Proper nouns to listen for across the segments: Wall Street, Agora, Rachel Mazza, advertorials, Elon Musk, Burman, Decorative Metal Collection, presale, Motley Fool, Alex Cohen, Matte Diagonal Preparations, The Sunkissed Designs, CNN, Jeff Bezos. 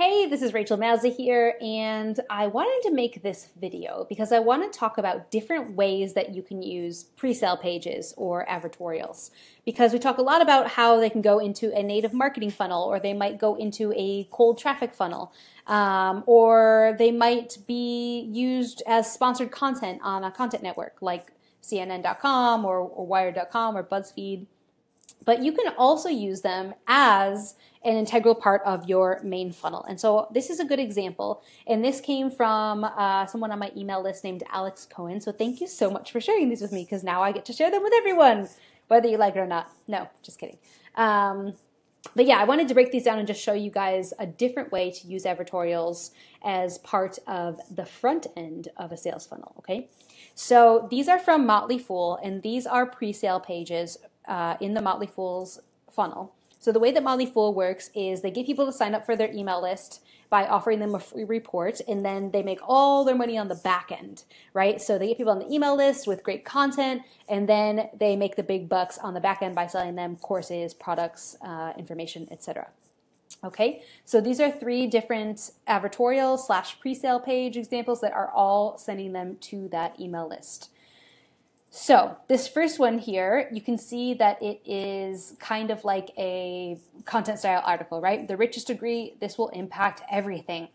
Hey, this is Rachel Mazza here, and I wanted to make this video because I want to talk about different ways that you can use pre-sale pages or advertorials. Because we talk a lot about how they can go into a native marketing funnel, or they might go into a cold traffic funnel, or they might be used as sponsored content on a content network like CNN.com or Wired.com or BuzzFeed. But you can also use them as an integral part of your main funnel. And so this is a good example. And this came from someone on my email list named Alex Cohen. So thank you so much for sharing these with me, because now I get to share them with everyone, whether you like it or not. No, just kidding. But yeah, I wanted to break these down and just show you guys a different way to use advertorials as part of the front end of a sales funnel, okay? So these are from Motley Fool, and these are pre-sale pages in the Motley Fool's funnel. So the way that Motley Fool works is they get people to sign up for their email list by offering them a free report, and then they make all their money on the back end, right? So they get people on the email list with great content, and then they make the big bucks on the back end by selling them courses, products, information, etc. Okay, so these are three different advertorial slash presale page examples that are all sending them to that email list. So this first one here, you can see that it is kind of like a content style article, right? The richest degree, this will impact everything.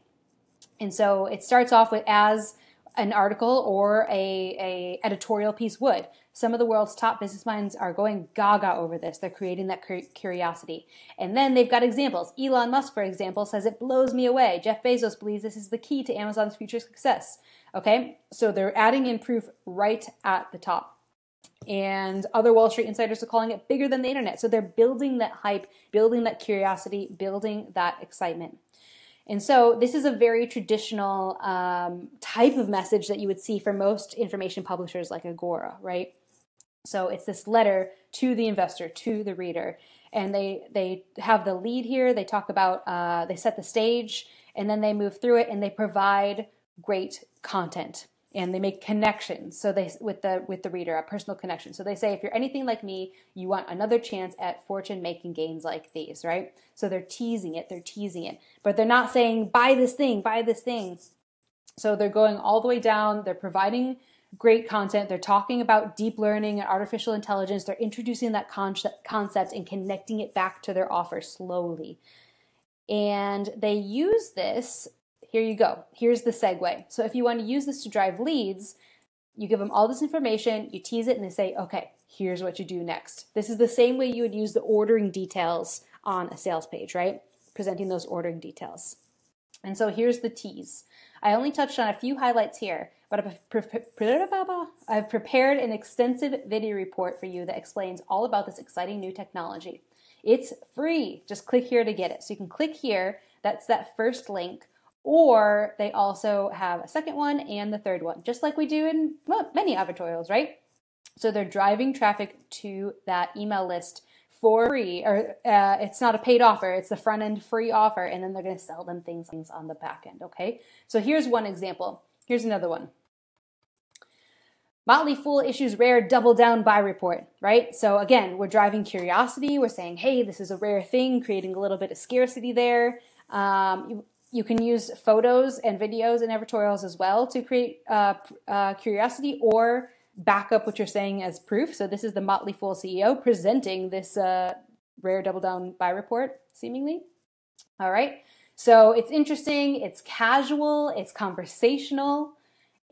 And so it starts off with as an article or a editorial piece would. Some of the world's top business minds are going gaga over this. They're creating that curiosity. And then they've got examples. Elon Musk, for example, says, "It blows me away. Jeff Bezos believes this is the key to Amazon's future success." Okay, so they're adding in proof right at the top. And other Wall Street insiders are calling it bigger than the internet. So they're building that hype, building that curiosity, building that excitement. And so this is a very traditional type of message that you would see for most information publishers like Agora, right? So it's this letter to the investor, to the reader. And they have the lead here. They talk about, they set the stage, and then they move through it and they provide great content, and they make connections. So they with the reader, a personal connection. So they say, if you're anything like me, you want another chance at fortune-making gains like these, right? So they're teasing it, but they're not saying buy this thing. So they're going all the way down. They're providing great content. They're talking about deep learning and artificial intelligence. They're introducing that concept and connecting it back to their offer slowly. And they use this. Here you go. Here's the segue. So if you want to use this to drive leads, you give them all this information, you tease it, and they say, okay, here's what you do next. This is the same way you would use the ordering details on a sales page, right? Presenting those ordering details. And so here's the tease. I only touched on a few highlights here, but I've prepared an extensive video report for you that explains all about this exciting new technology. It's free. Just click here to get it. So you can click here. That's that first link. Or they also have a second one and the third one, just like we do in many advertorials, right? So they're driving traffic to that email list for free, or it's not a paid offer, it's the front end free offer, and then they're gonna sell them things on the back end, okay? So here's one example, here's another one. Motley Fool issues rare double down buy report, right? So again, we're driving curiosity, we're saying, hey, this is a rare thing, creating a little bit of scarcity there. You can use photos and videos and advertorials as well to create curiosity or back up what you're saying as proof. So this is the Motley Fool CEO presenting this rare double down buy report, seemingly. All right. So it's interesting. It's casual. It's conversational.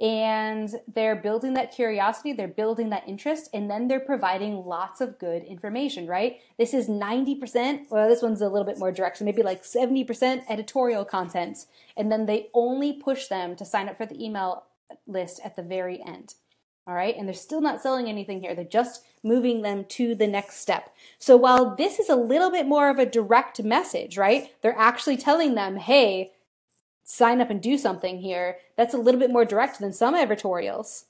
And they're building that curiosity, they're building that interest, and then they're providing lots of good information, right? This is 90%, well, this one's a little bit more direct, so maybe like 70% editorial content. And then they only push them to sign up for the email list at the very end, all right? And they're still not selling anything here. They're just moving them to the next step. So while this is a little bit more of a direct message, right? They're actually telling them, hey, sign up and do something here. That's a little bit more direct than some advertorials.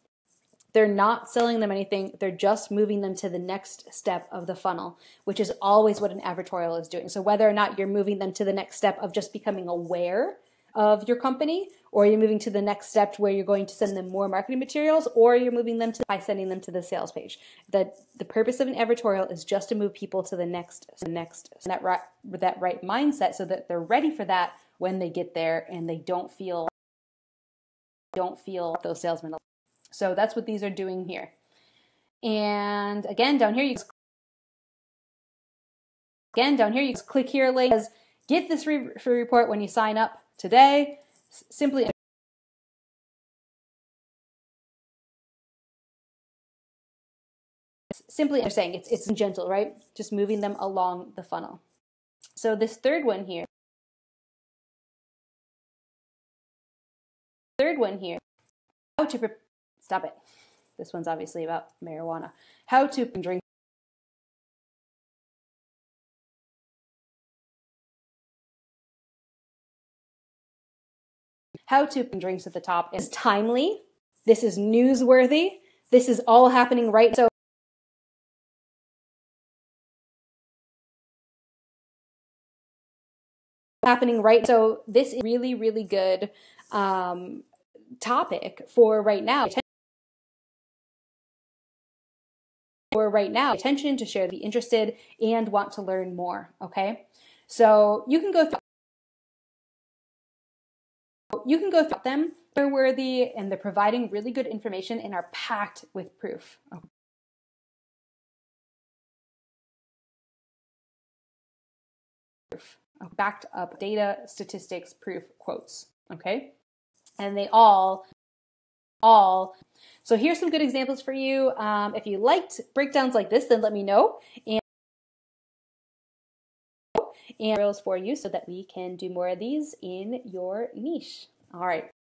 They're not selling them anything. They're just moving them to the next step of the funnel, which is always what an advertorial is doing. So whether or not you're moving them to the next step of just becoming aware of your company, or you're moving to the next step where you're going to send them more marketing materials, or you're moving them to by sending them to the sales page. The purpose of an advertorial is just to move people to the next, that right mindset so that they're ready for that when they get there, and they don't feel those salesmen. So that's what these are doing here. And again, down here, you just click here, link says, get this free report when you sign up today. Simply I'm saying it's gentle, right? Just moving them along the funnel. So this third one here, how to stop it. This one's obviously about marijuana. How to drink. How to drinks at the top is timely. This is newsworthy. This is all happening right. So this is really, really good topic for right now. Attention to share, be interested and want to learn more. Okay, so you can go through. Them. They're worthy and they're providing really good information and are packed with proof. Okay. Backed up data, statistics, proof, quotes. Okay, and they all. So here's some good examples for you. If you liked breakdowns like this, then let me know and reels for you so that we can do more of these in your niche. All right.